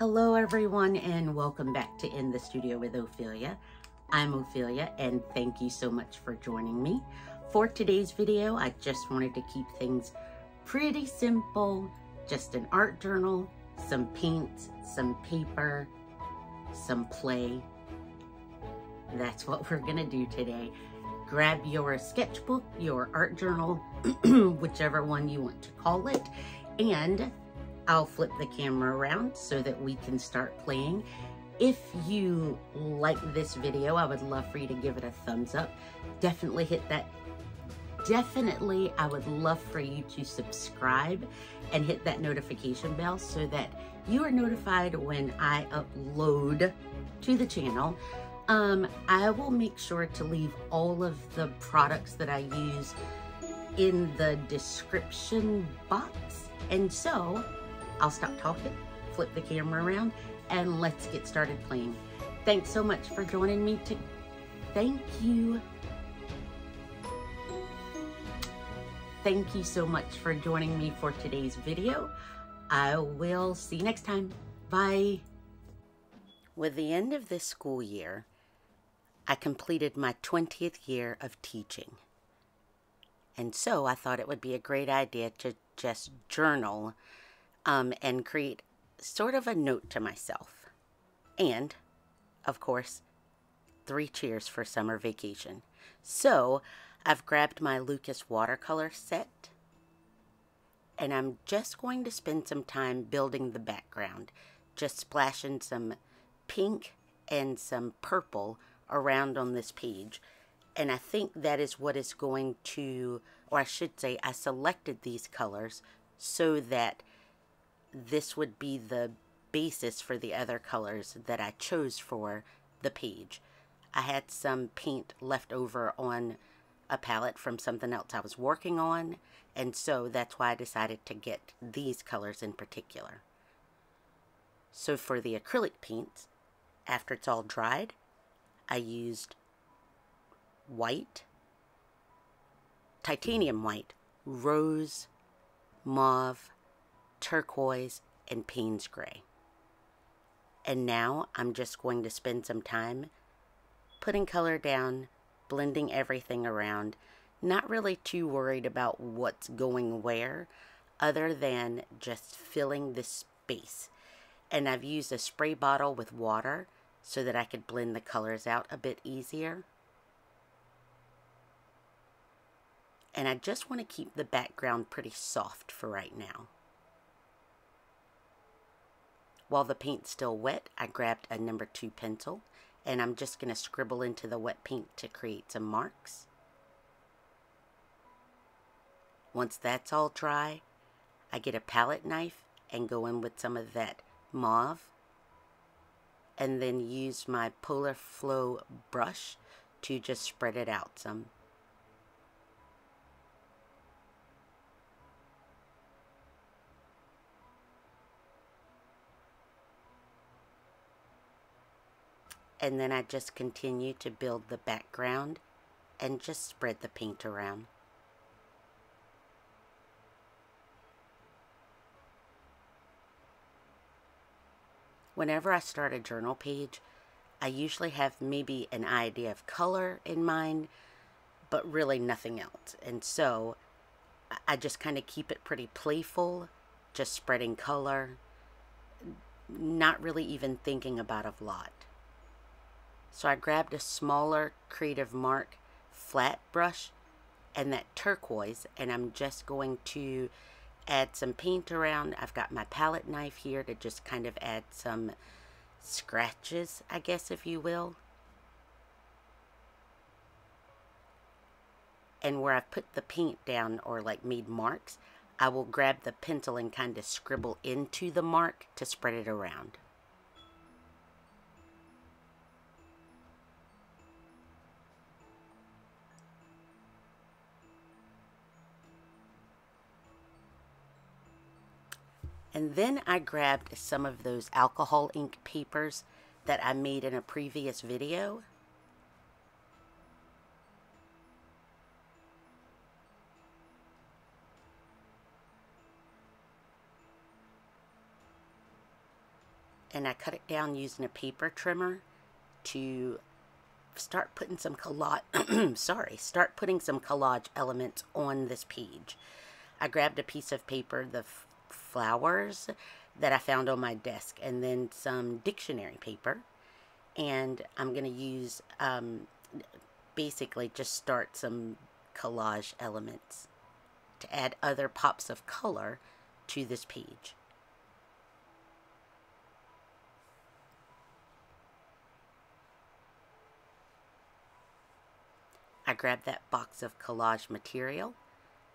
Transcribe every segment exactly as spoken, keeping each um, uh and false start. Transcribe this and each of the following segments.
Hello everyone and welcome back to In the Studio with Ophelia. I'm Ophelia and thank you so much for joining me. For today's video, I just wanted to keep things pretty simple. Just an art journal, some paints, some paper, some play. That's what we're gonna do today. Grab your sketchbook, your art journal, whichever one you want to call it, and I'll flip the camera around so that we can start playing. If you like this video, I would love for you to give it a thumbs up. Definitely hit that. Definitely, I would love for you to subscribe and hit that notification bell so that you are notified when I upload to the channel. Um, I will make sure to leave all of the products that I use in the description box. And so, I'll stop talking, flip the camera around, and let's get started playing. Thanks so much for joining me to, thank you. Thank you so much for joining me for today's video. I will see you next time, bye. With the end of this school year, I completed my twentieth year of teaching. And so I thought it would be a great idea to just journal Um, and create sort of a note to myself. And, of course, three cheers for summer vacation. So, I've grabbed my Lukas watercolor set, and I'm just going to spend some time building the background, just splashing some pink and some purple around on this page. And I think that is what is going to, or I should say, I selected these colors so that this would be the basis for the other colors that I chose for the page. I had some paint left over on a palette from something else I was working on, and so that's why I decided to get these colors in particular. So for the acrylic paints, after it's all dried, I used white, titanium white, rose, mauve, turquoise, and Payne's Gray. And now I'm just going to spend some time putting color down, blending everything around, not really too worried about what's going where, other than just filling the space. And I've used a spray bottle with water so that I could blend the colors out a bit easier. And I just want to keep the background pretty soft for right now. While the paint's still wet, I grabbed a number two pencil, and I'm just going to scribble into the wet paint to create some marks. Once that's all dry, I get a palette knife and go in with some of that mauve, and then use my Polar Flow brush to just spread it out some. And then I just continue to build the background and just spread the paint around. Whenever I start a journal page, I usually have maybe an idea of color in mind, but really nothing else. And so I just kind of keep it pretty playful, just spreading color, not really even thinking about a lot. So I grabbed a smaller Creative Mark flat brush and that turquoise, and I'm just going to add some paint around. I've got my palette knife here to just kind of add some scratches, I guess, if you will. And where I've put the paint down, or like made marks, I will grab the pencil and kind of scribble into the mark to spread it around. And then I grabbed some of those alcohol ink papers that I made in a previous video. and I cut it down using a paper trimmer to start putting some collage, sorry, start putting some collage elements on this page. I grabbed a piece of paper, the f flowers that I found on my desk, and then some dictionary paper, and I'm going to use, um, basically just start some collage elements to add other pops of color to this page. I grabbed that box of collage material,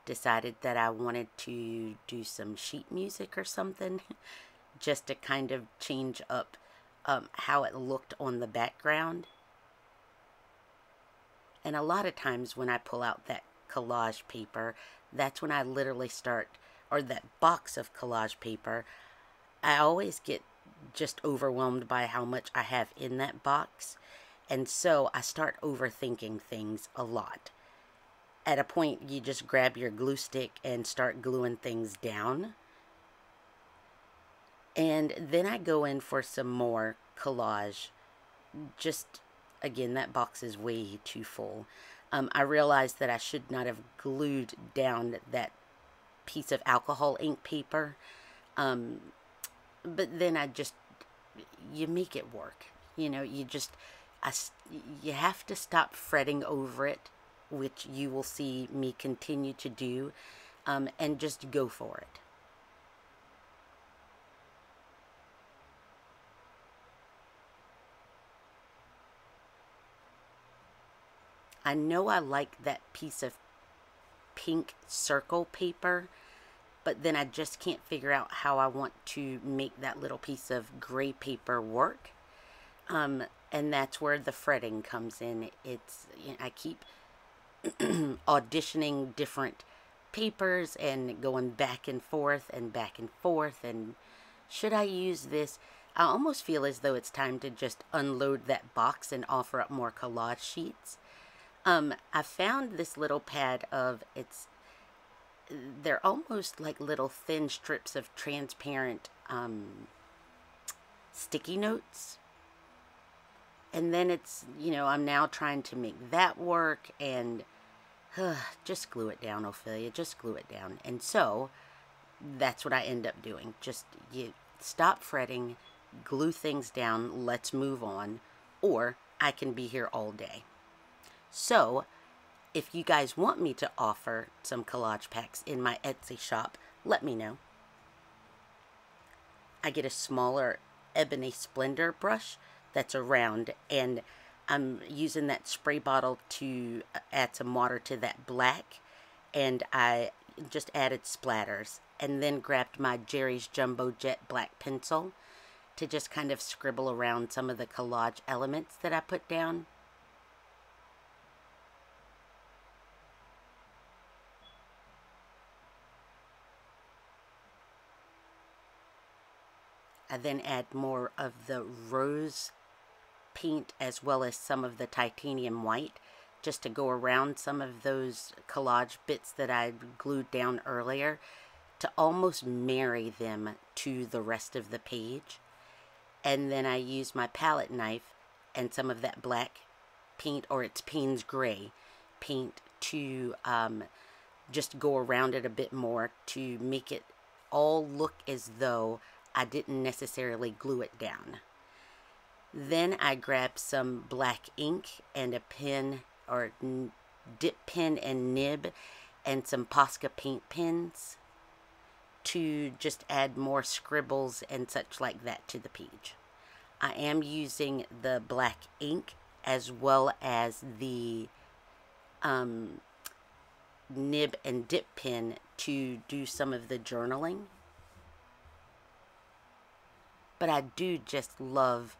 decided that I wanted to do some sheet music or something just to kind of change up um, how it looked on the background. And a lot of times when I pull out that collage paper, that's when I literally start, or that box of collage paper, I always get just overwhelmed by how much I have in that box. And so I start overthinking things a lot. At a point, you just grab your glue stick and start gluing things down. And then I go in for some more collage. Just, again, that box is way too full. Um, I realized that I should not have glued down that piece of alcohol ink paper. Um, but then I just, you make it work. You know, you just... I, you have to stop fretting over it, which you will see me continue to do, um, and just go for it. I know I like that piece of pink circle paper, but then I just can't figure out how I want to make that little piece of gray paper work. Um, and that's where the fretting comes in. It's, you know, I keep auditioning different papers and going back and forth and back and forth. And should I use this? I almost feel as though it's time to just unload that box and offer up more collage sheets. Um, I found this little pad of, it's, they're almost like little thin strips of transparent um, sticky notes. And then it's, you know, I'm now trying to make that work and uh, just glue it down, Ophelia, just glue it down. And so that's what I end up doing. Just you stop fretting, glue things down, let's move on, or I can be here all day. So if you guys want me to offer some collage packs in my Etsy shop, let me know. I get a smaller Ebony Splendor brush that's around, and I'm using that spray bottle to add some water to that black, and I just added splatters, and then grabbed my Jerry's Jumbo Jet black pencil to just kind of scribble around some of the collage elements that I put down. I then add more of the rose paint as well as some of the titanium white just to go around some of those collage bits that I glued down earlier to almost marry them to the rest of the page. And then I use my palette knife and some of that black paint, or it's Payne's Gray paint, to um, just go around it a bit more to make it all look as though I didn't necessarily glue it down. Then I grabbed some black ink and a pen, or dip pen and nib, and some Posca paint pens to just add more scribbles and such like that to the page. I am using the black ink as well as the um, nib and dip pen to do some of the journaling. But I do just love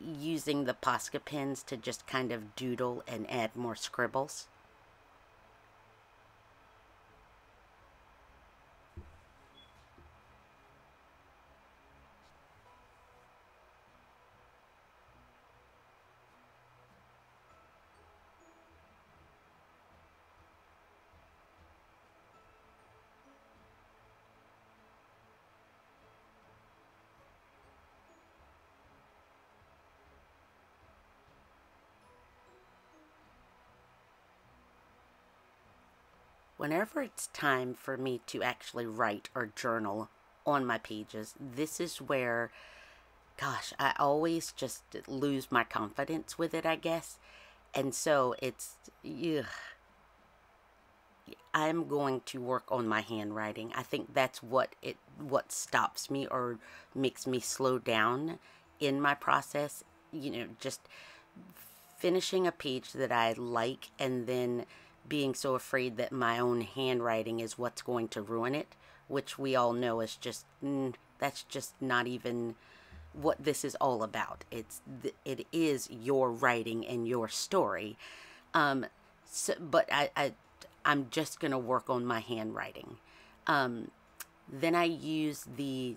using the Posca pens to just kind of doodle and add more scribbles. whenever it's time for me to actually write or journal on my pages, this is where, gosh, I always just lose my confidence with it, I guess. And so it's, ugh. I'm going to work on my handwriting. I think that's what it what stops me or makes me slow down in my process. You know, just finishing a page that I like and then being so afraid that my own handwriting is what's going to ruin it, which we all know is just, mm, that's just not even what this is all about. It's, it is your writing and your story. Um, so, but I, I I'm just going to work on my handwriting. Um, then I use the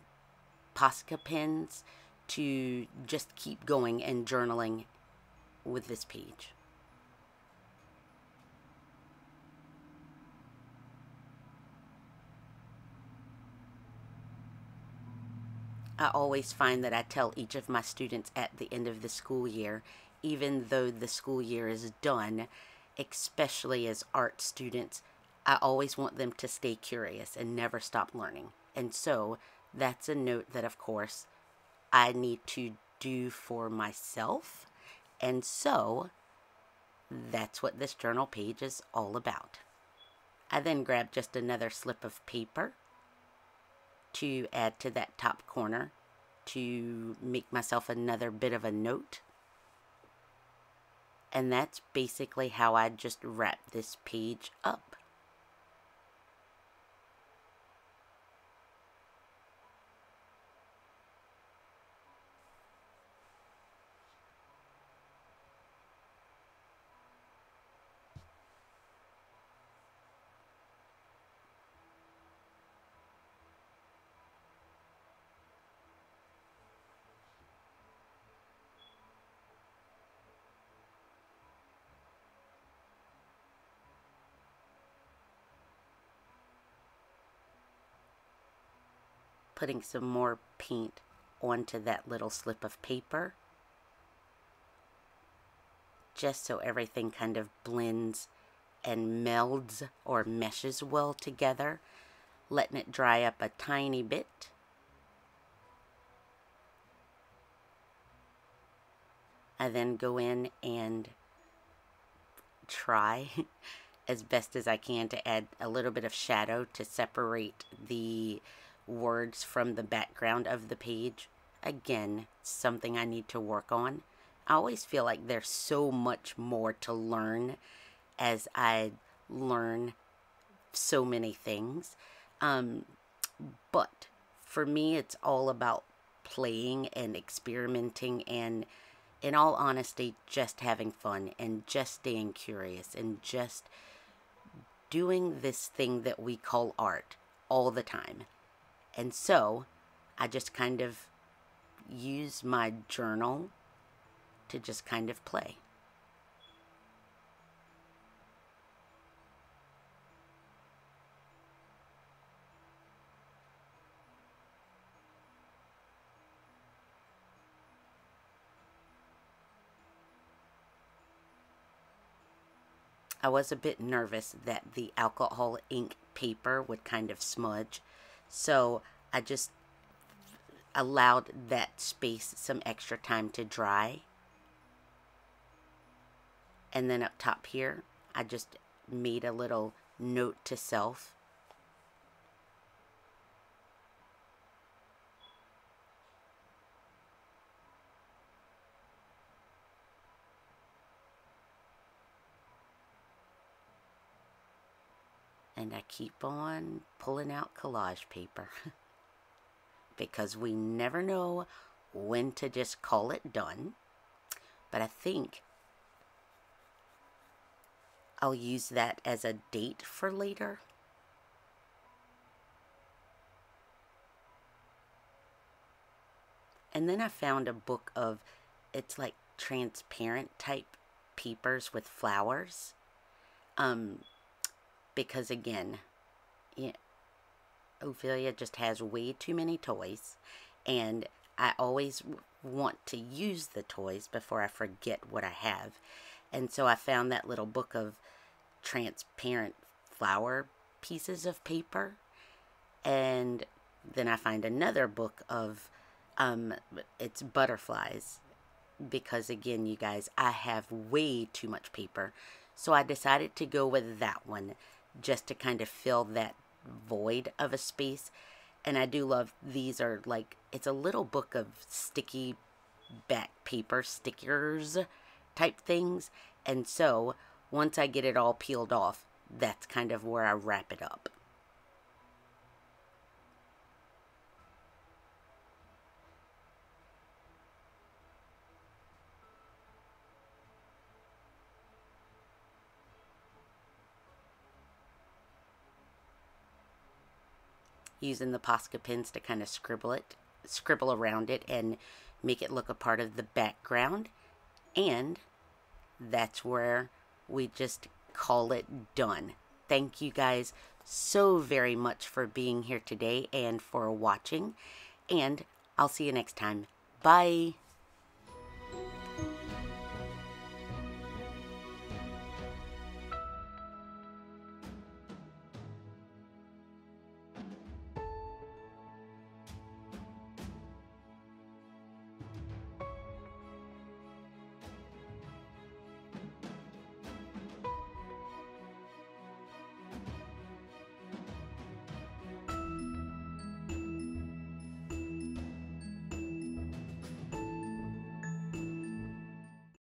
Posca pens to just keep going and journaling with this page. I always find that I tell each of my students at the end of the school year, even though the school year is done, especially as art students, I always want them to stay curious and never stop learning. And so that's a note that, of course, I need to do for myself. And so that's what this journal page is all about. I then grab just another slip of paper to add to that top corner to make myself another bit of a note. And that's basically how I just wrap this page up. Putting some more paint onto that little slip of paper, just so everything kind of blends and melds or meshes well together, letting it dry up a tiny bit. I then go in and try as best as I can to add a little bit of shadow to separate the words from the background of the page. Again, something I need to work on. I always feel like there's so much more to learn as I learn so many things. Um, but for me, it's all about playing and experimenting and, in all honesty, just having fun and just staying curious and just doing this thing that we call art all the time. And so I just kind of use my journal to just kind of play. I was a bit nervous that the alcohol ink paper would kind of smudge. So I just allowed that space some extra time to dry. And then up top here, I just made a little note to self. And I keep on pulling out collage paper because we never know when to just call it done. But I think I'll use that as a date for later. And then I found a book of, it's like transparent type papers with flowers. Um... Because again, yeah, Ophelia just has way too many toys, and I always want to use the toys before I forget what I have. And so I found that little book of transparent flower pieces of paper. And then I find another book of, um, it's butterflies. Because again, you guys, I have way too much paper. So I decided to go with that one just to kind of fill that void of a space. And I do love, these are like, it's a little book of sticky back paper stickers type things. And so once I get it all peeled off, that's kind of where I wrap it up. Using the Posca pens to kind of scribble it, scribble around it and make it look a part of the background. And that's where we just call it done. Thank you guys so very much for being here today and for watching. And I'll see you next time. Bye.